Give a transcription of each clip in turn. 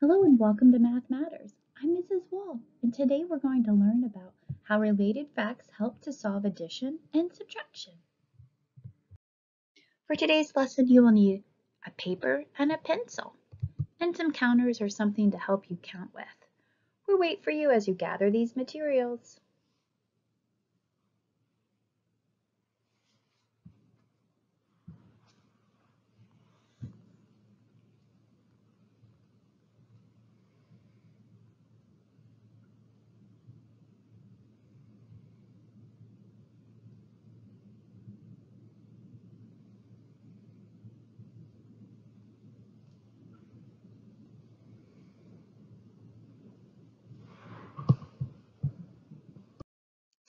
Hello and welcome to Math Matters. I'm Mrs. Wall, and today we're going to learn about how related facts help to solve addition and subtraction. For today's lesson, you will need a paper and a pencil, and some counters or something to help you count with. We'll wait for you as you gather these materials.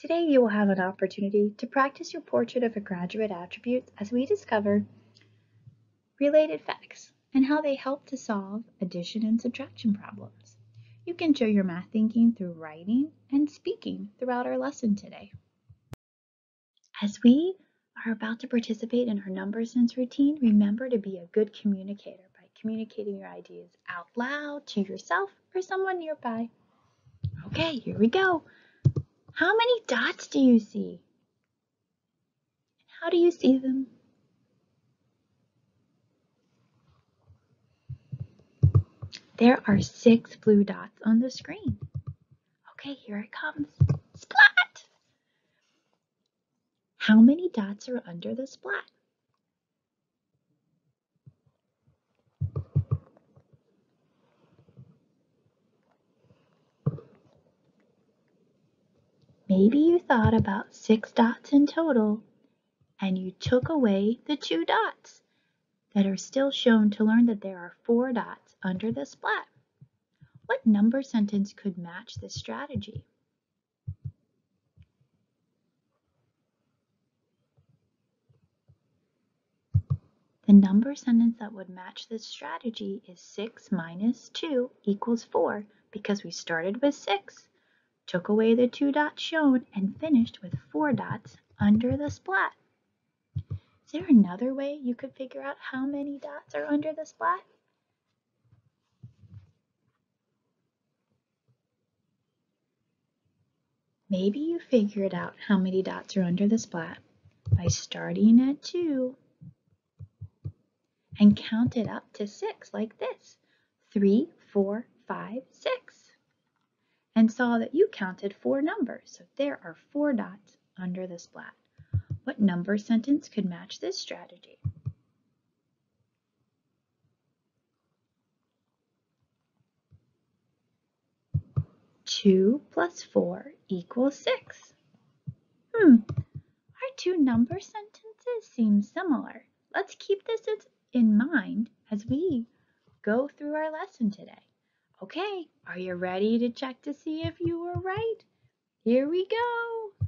Today you will have an opportunity to practice your portrait of a graduate attributes as we discover related facts and how they help to solve addition and subtraction problems. You can show your math thinking through writing and speaking throughout our lesson today. As we are about to participate in our number sense routine, remember to be a good communicator by communicating your ideas out loud to yourself or someone nearby. Okay, here we go. How many dots do you see? How do you see them? There are 6 blue dots on the screen. Okay, here it comes. Splat! How many dots are under the splat? Maybe you thought about 6 dots in total, and you took away the 2 dots that are still shown to learn that there are 4 dots under the splat. What number sentence could match this strategy? The number sentence that would match this strategy is 6 minus 2 equals 4, because we started with 6. Took away the 2 dots shown and finished with 4 dots under the splat. Is there another way you could figure out how many dots are under the splat? Maybe you figured out how many dots are under the splat by starting at 2 and counted up to 6 like this, 3, 4, 5, 6. And saw that you counted 4 numbers, so there are 4 dots under the splat. What number sentence could match this strategy? Two plus 4 equals 6. Our 2 number sentences seem similar. Let's keep this in mind as we go through our lesson today. Okay, are you ready to check to see if you were right? Here we go.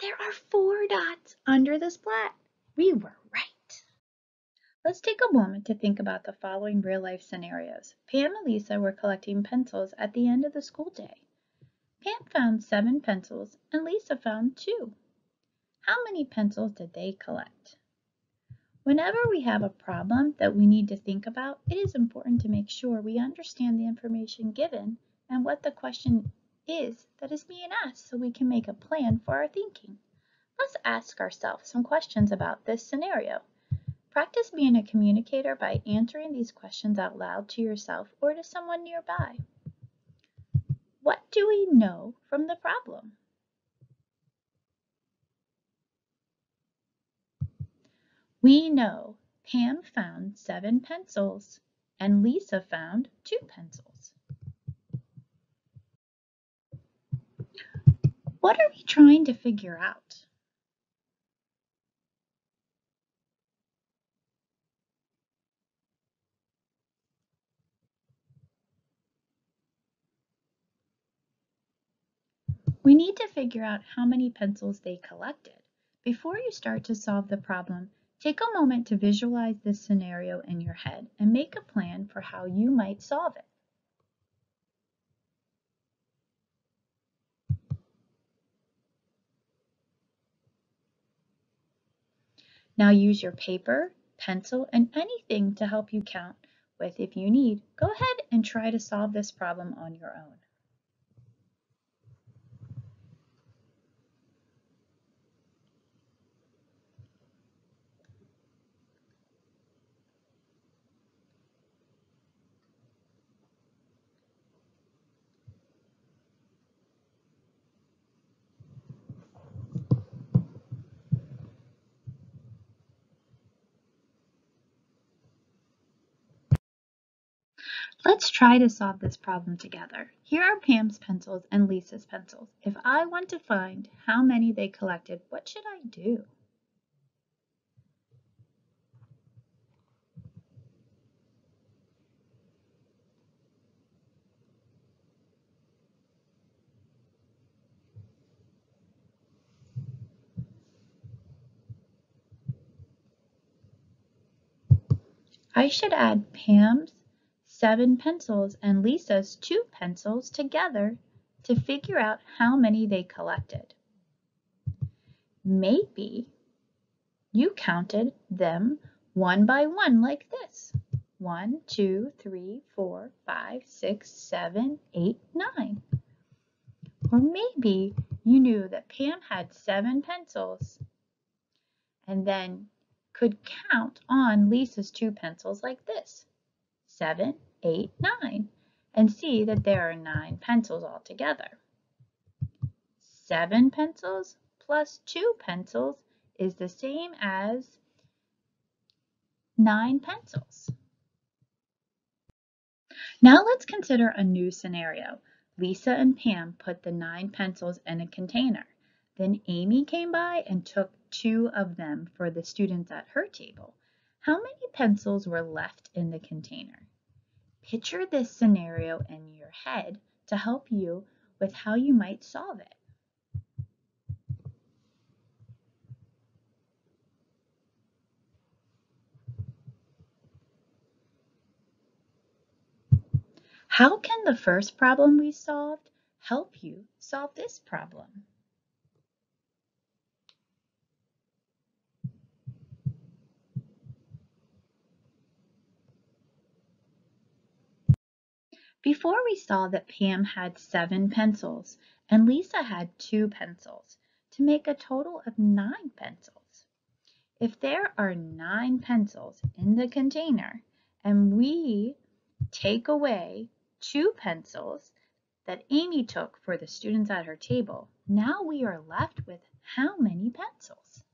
There are 4 dots under the splat. We were right. Let's take a moment to think about the following real life scenarios. Pam and Lisa were collecting pencils at the end of the school day. Pam found 7 pencils and Lisa found 2. How many pencils did they collect? Whenever we have a problem that we need to think about, it is important to make sure we understand the information given and what the question is that is being asked so we can make a plan for our thinking. Let's ask ourselves some questions about this scenario. Practice being a communicator by answering these questions out loud to yourself or to someone nearby. What do we know from the problem? We know Pam found 7 pencils and Lisa found 2 pencils. What are we trying to figure out? We need to figure out how many pencils they collected. Before you start to solve the problem, take a moment to visualize this scenario in your head and make a plan for how you might solve it. Now use your paper, pencil, and anything to help you count with if you need. Go ahead and try to solve this problem on your own. Let's try to solve this problem together. Here are Pam's pencils and Lisa's pencils. If I want to find how many they collected, what should I do? I should add Pam's 7 pencils and Lisa's 2 pencils together to figure out how many they collected. Maybe you counted them one by one like this. 1, 2, 3, 4, 5, 6, 7, 8, 9. Or maybe you knew that Pam had 7 pencils and then could count on Lisa's 2 pencils like this. 7, 8, 9, and see that there are 9 pencils altogether. 7 pencils plus 2 pencils is the same as 9 pencils. Now let's consider a new scenario. Lisa and Pam put the 9 pencils in a container. Then Amy came by and took 2 of them for the students at her table. How many pencils were left in the container? Picture this scenario in your head to help you with how you might solve it. How can the first problem we solved help you solve this problem? Before we saw that Pam had 7 pencils and Lisa had 2 pencils to make a total of 9 pencils. If there are 9 pencils in the container and we take away 2 pencils that Amy took for the students at her table, now we are left with how many pencils?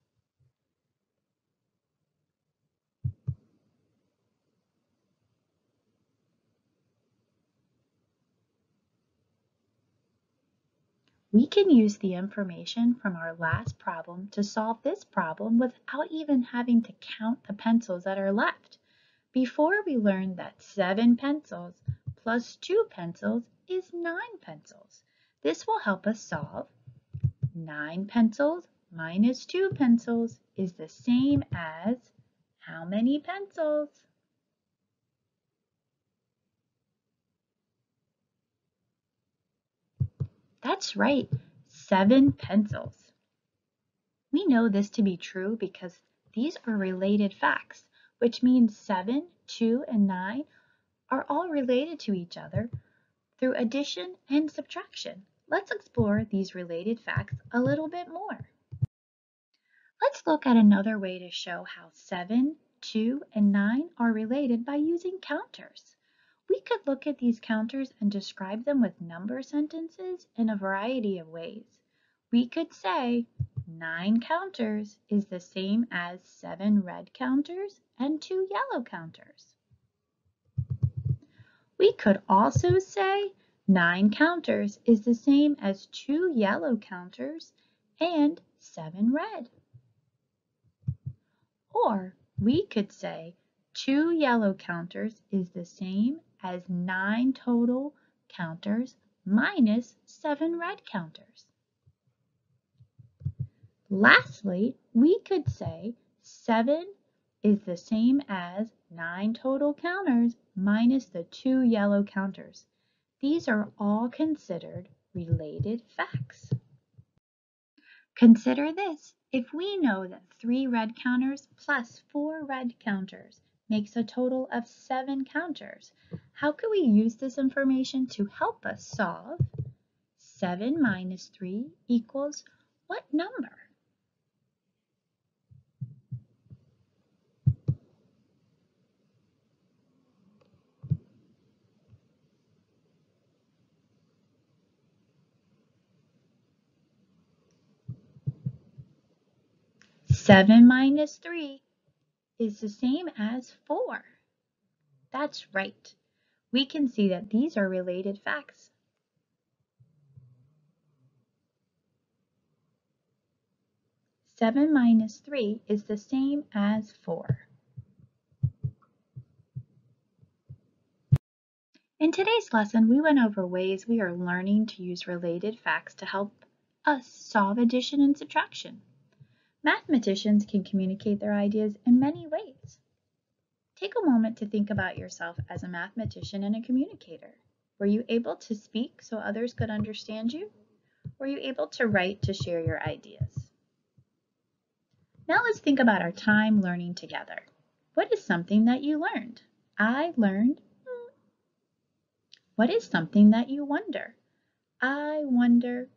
We can use the information from our last problem to solve this problem without even having to count the pencils that are left. Before, we learned that 7 pencils plus 2 pencils is 9 pencils. This will help us solve 9 pencils minus 2 pencils is the same as how many pencils? That's right, 7 pencils. We know this to be true because these are related facts, which means 7, 2, and 9 are all related to each other through addition and subtraction. Let's explore these related facts a little bit more. Let's look at another way to show how 7, 2, and 9 are related by using counters. We could look at these counters and describe them with number sentences in a variety of ways. We could say 9 counters is the same as 7 red counters and 2 yellow counters. We could also say 9 counters is the same as 2 yellow counters and 7 red. Or we could say 2 yellow counters is the same as 9 total counters minus 7 red counters. Lastly, we could say 7 is the same as 9 total counters minus the 2 yellow counters. These are all considered related facts. Consider this. If we know that 3 red counters plus 4 red counters makes a total of 7 counters. How can we use this information to help us solve 7 minus 3 equals what number? Seven minus 3 is the same as 4. That's right. We can see that these are related facts. Seven minus 3 is the same as 4. In today's lesson, we went over ways we are learning to use related facts to help us solve addition and subtraction. Mathematicians can communicate their ideas in many ways. Take a moment to think about yourself as a mathematician and a communicator. Were you able to speak so others could understand you? Were you able to write to share your ideas? Now let's think about our time learning together. What is something that you learned? I learned. What is something that you wonder? I wonder.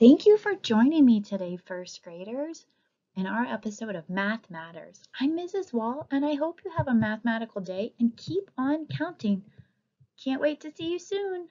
Thank you for joining me today, first graders, in our episode of Math Matters. I'm Mrs. Wall, and I hope you have a mathematical day and keep on counting. Can't wait to see you soon.